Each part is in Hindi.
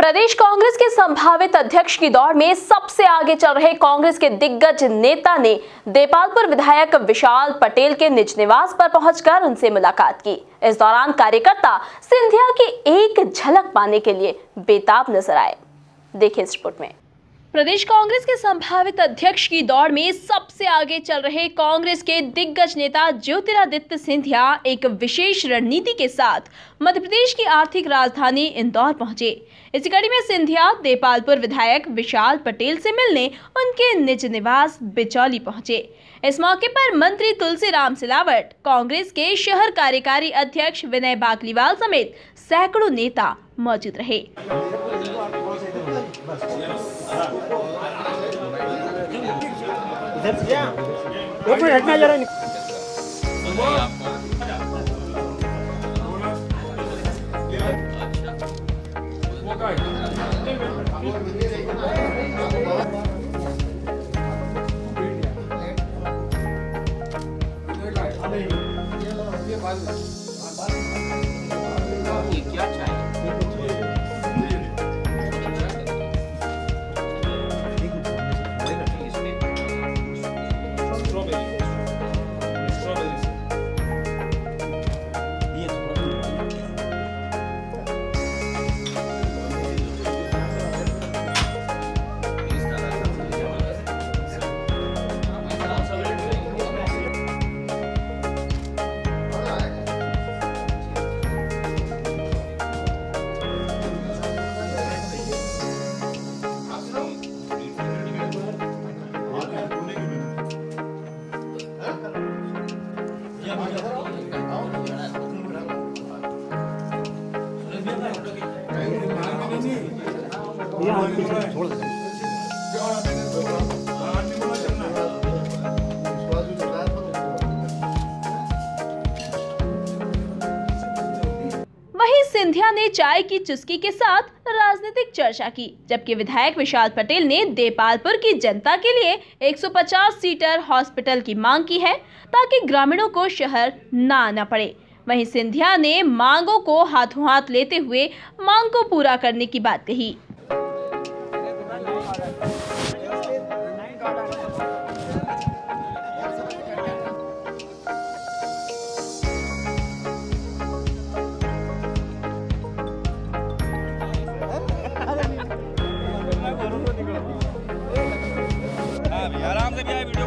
प्रदेश कांग्रेस के संभावित अध्यक्ष की दौड़ में सबसे आगे चल रहे कांग्रेस के दिग्गज नेता ने देपालपुर विधायक विशाल पटेल के निज निवास पर पहुंचकर उनसे मुलाकात की। इस दौरान कार्यकर्ता सिंधिया की एक झलक पाने के लिए बेताब नजर आए। देखिए इस रिपोर्ट में। प्रदेश कांग्रेस के संभावित अध्यक्ष की दौड़ में सबसे आगे चल रहे कांग्रेस के दिग्गज नेता ज्योतिरादित्य सिंधिया एक विशेष रणनीति के साथ मध्य प्रदेश की आर्थिक राजधानी इंदौर पहुंचे। इसी कड़ी में सिंधिया देपालपुर विधायक विशाल पटेल से मिलने उनके निज निवास बिचौली पहुंचे। इस मौके पर मंत्री तुलसी राम सिलावट, कांग्रेस के शहर कार्यकारी अध्यक्ष विनय बागलीवाल समेत सैकड़ों नेता मौजूद रहे। क्या चाहिए? वहीं सिंधिया ने चाय की चुस्की के साथ राजनीतिक चर्चा की, जबकि विधायक विशाल पटेल ने देपालपुर की जनता के लिए 150 सीटर हॉस्पिटल की मांग की है ताकि ग्रामीणों को शहर न आना पड़े। वहीं सिंधिया ने मांगों को हाथों हाथ लेते हुए मांग को पूरा करने की बात कही। आराम से भी आए वीडियो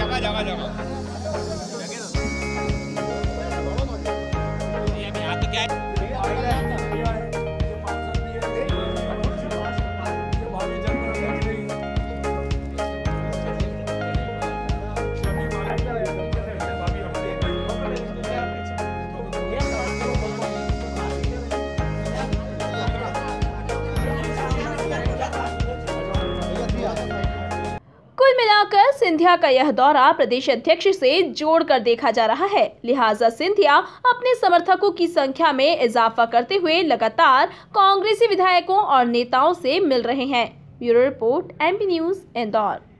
जगह जगह जगह सिंधिया का यह दौरा प्रदेश अध्यक्ष से जोड़कर देखा जा रहा है। लिहाजा सिंधिया अपने समर्थकों की संख्या में इजाफा करते हुए लगातार कांग्रेसी विधायकों और नेताओं से मिल रहे हैं। Bureau report, MP news, Indore.